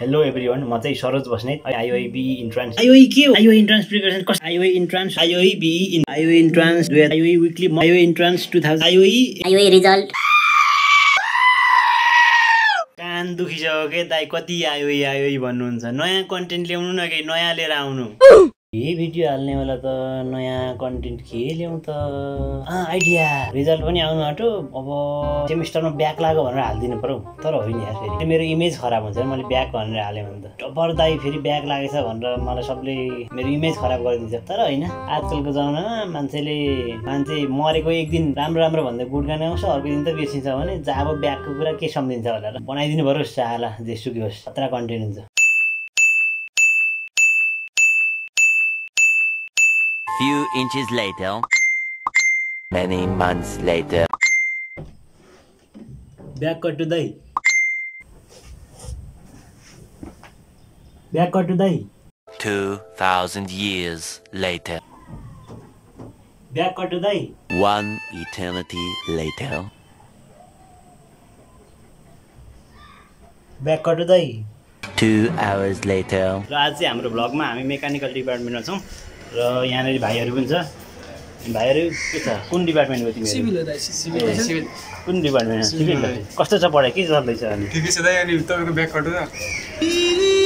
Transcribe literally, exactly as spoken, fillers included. Hello everyone, I am Saroj Basnet. I O E B E entrance. I O E Q. I O E entrance preparation course. I O E entrance. I O E B E in. I O E entrance. I O E weekly. I O E entrance two thousand. I O E. I O E result. Can do his okay. I got the I O E I O E banunsa. Noya content le unu na ke noya le raunu. ये video हाल्ने वाला त नयाँ content के ल्याउँ त आ idea result पनि आउन आट्यो अब सेमिस्टरमा ब्याक लाग्यो भनेर हाल्दिनु पर्यो तर होइन यार फेरि मेरो इमेज खराब हुन्छ नि मैले ब्याक भनेर हाले भने त टपरदाई फेरि ब्याक लागेछ भनेर मलाई सबले मेरो इमेज खराब गरिदिन्छ तर हैन आजकलको जमानामा मान्छेले मान्छे मरेको एक दिन राम्रो राम्रो भन्दै गुडगान आउँछ अर्को दिन त बिर्सिन्छ भने जाब ब्याकको कुरा के सम्झिन्छ होला बनाइदिनु पर्यो साला जेसुकै होस् खतरा कन्टेन्ट हुन्छ Few inches later, many months later. Back to die. Back to die. Two thousand years later. Back to die. One eternity later. Back to die. Two hours later. Today, our vlog, I am mechanical department. र यहाँनेरि भाइहरु पनि छ भाइहरु के छ कुन department हो तिमी civil हो दाइ सिभिल सिभिल कुन डिपार्टमेन्ट सिभिल कस्तो छ पढाइ के गर्दै छ अनि ठिकै छ दाइ अनि तपाईको ब्याक कट हो